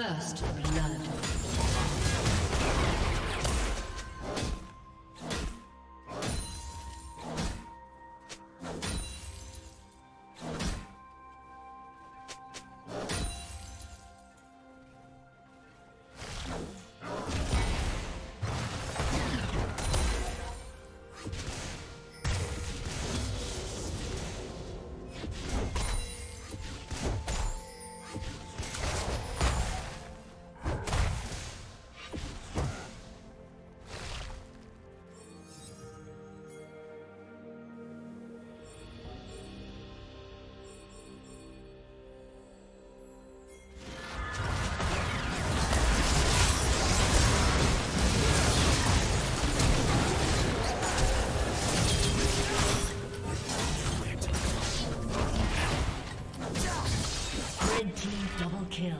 First blood. Kill.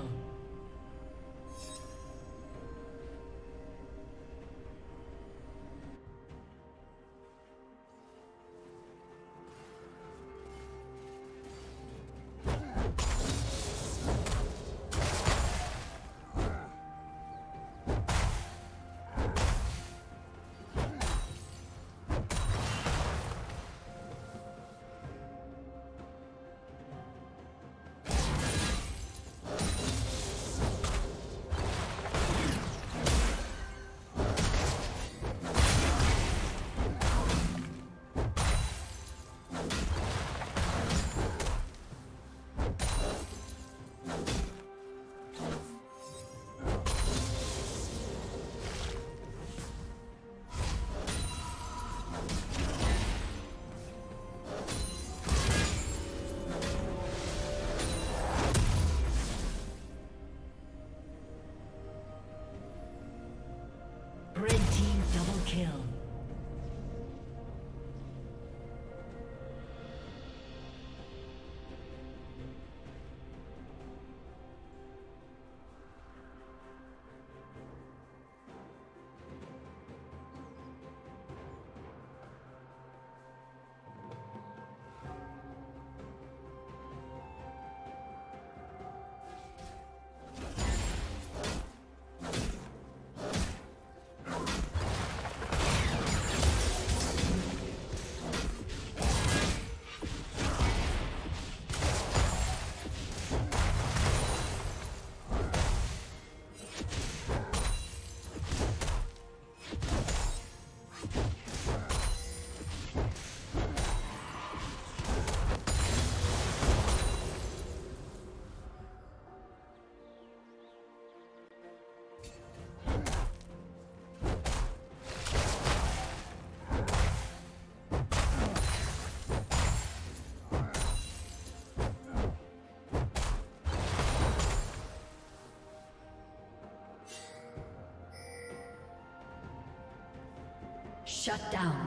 Shut down.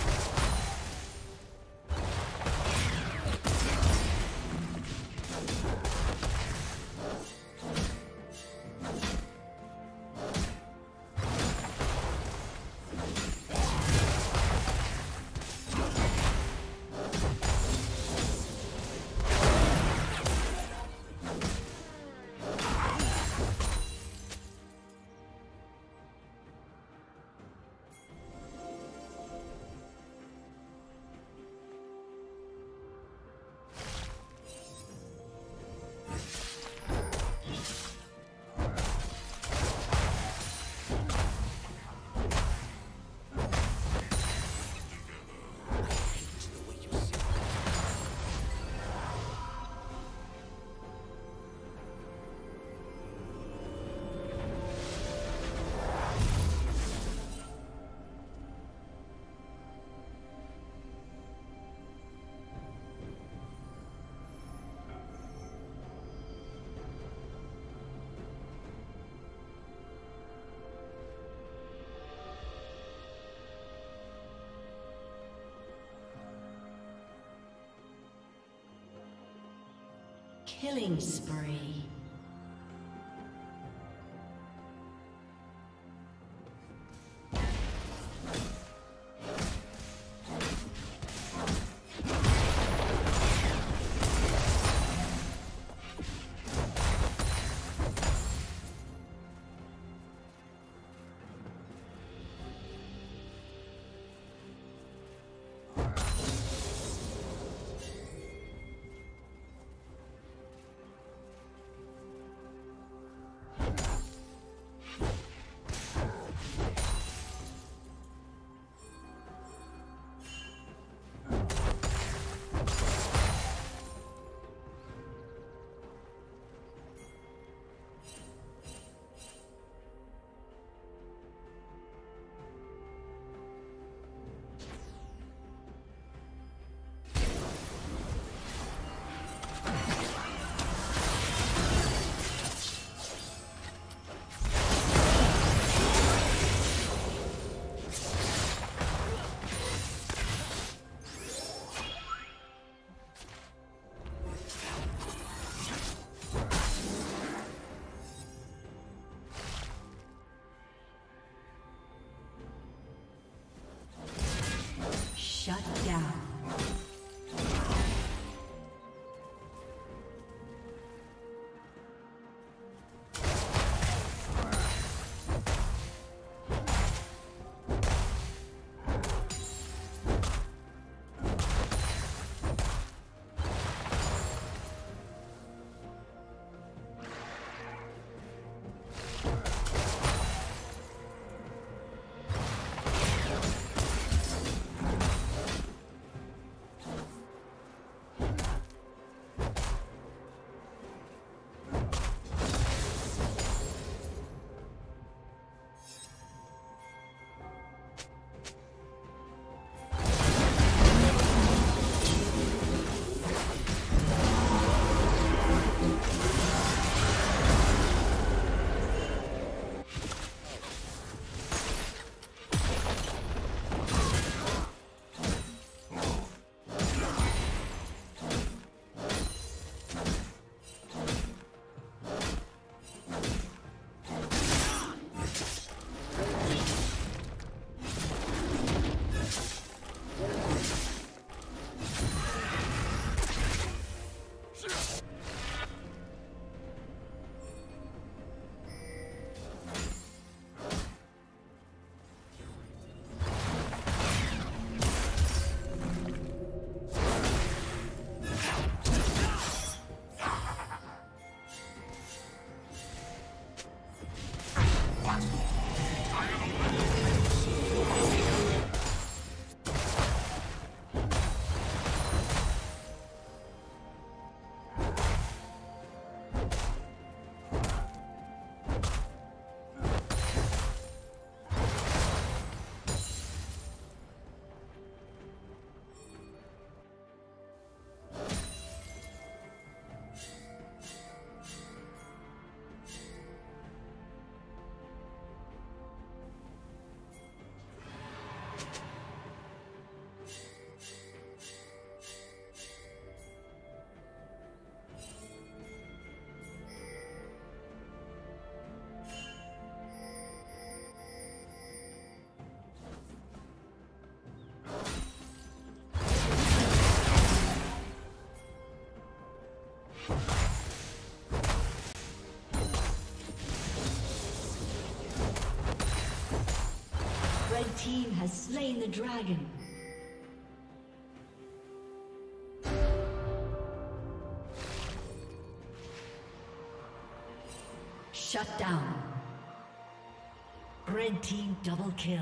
Killing spree. Shut down. The team has slain the dragon. Shut down. Red team double kill.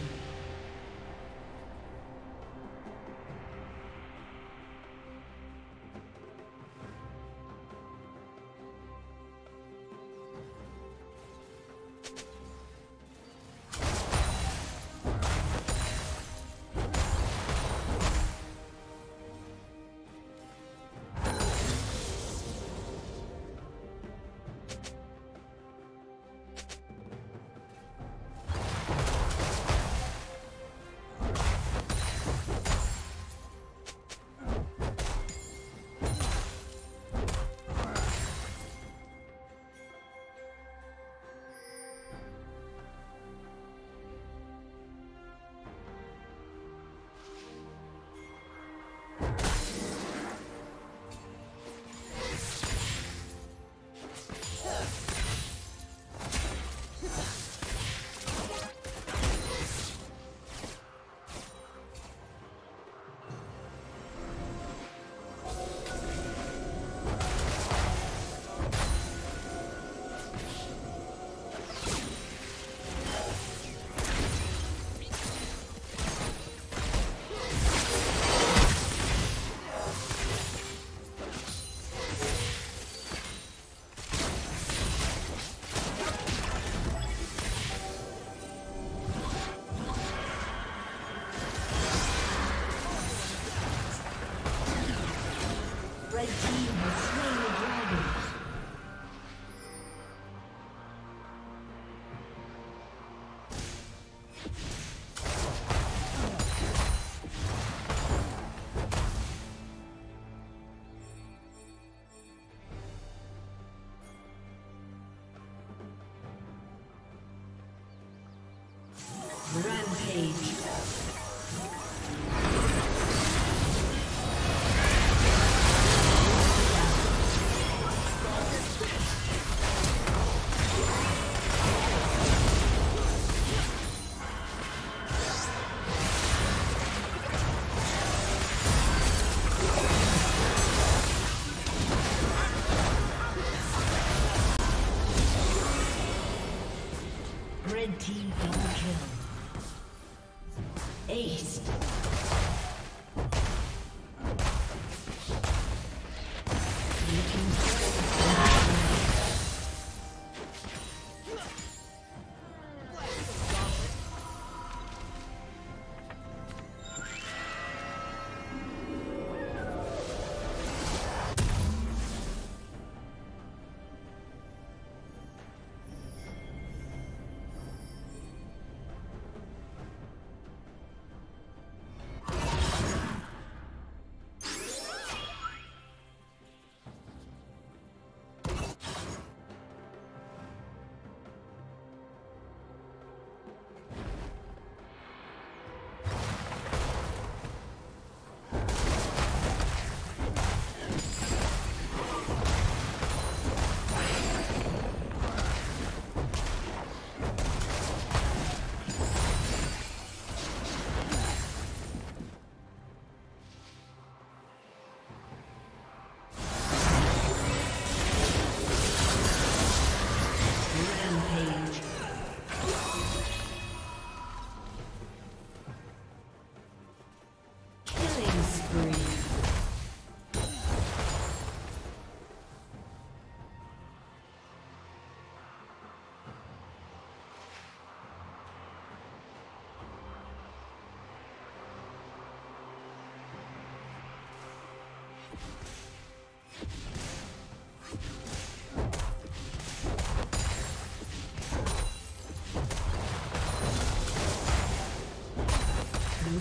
Rampage. Red Team double kill. Ace.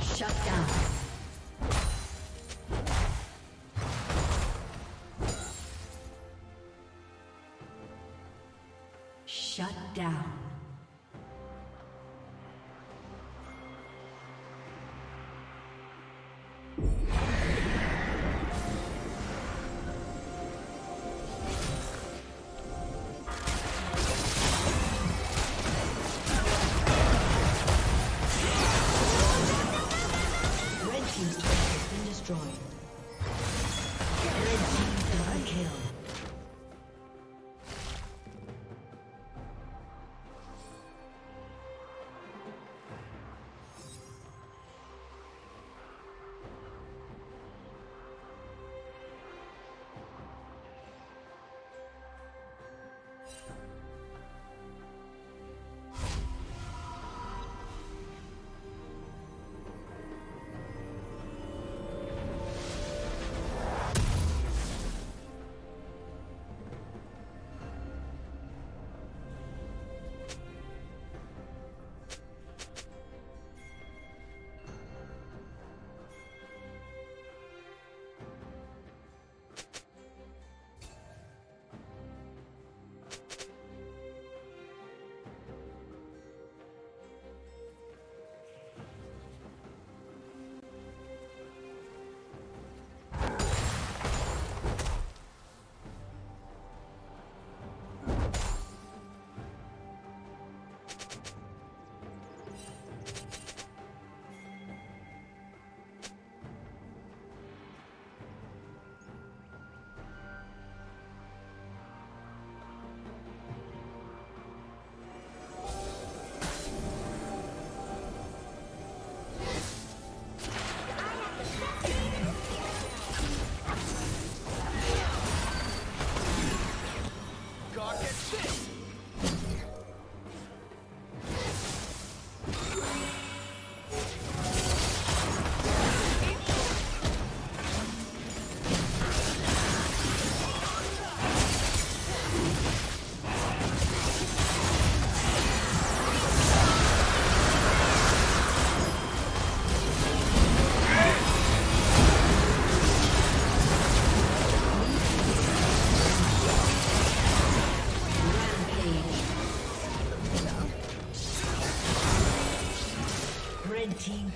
Shut down.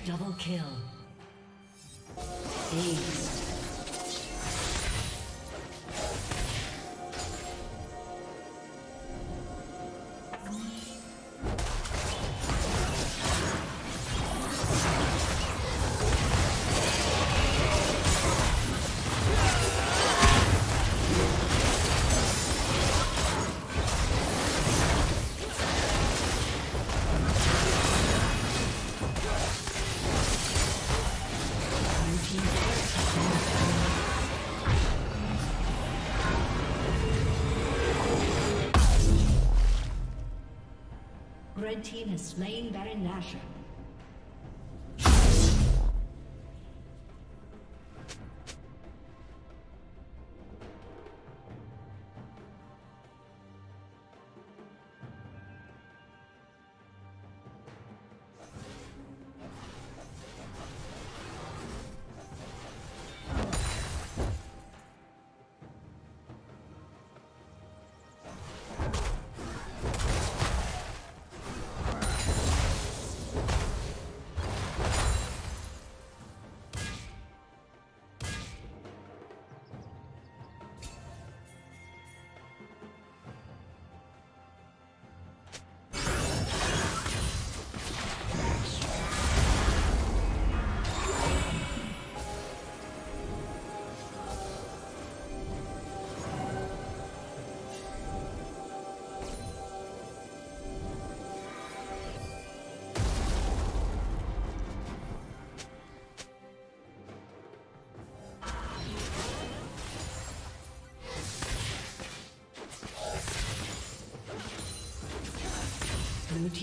Double kill. Ace. Red team has slain Baron Nashor. Blue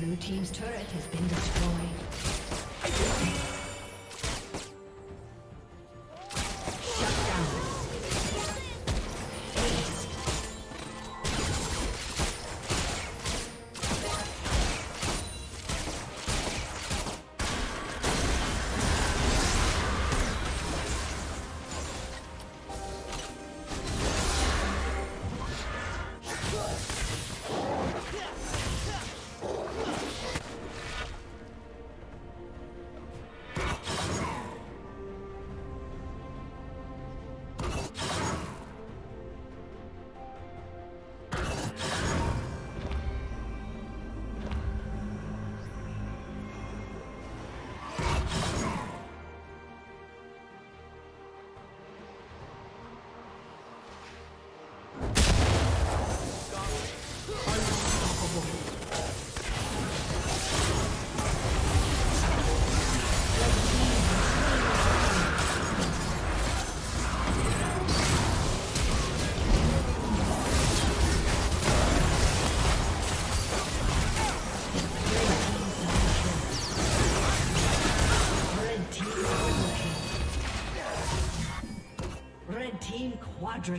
Blue team's turret has been destroyed. Quadra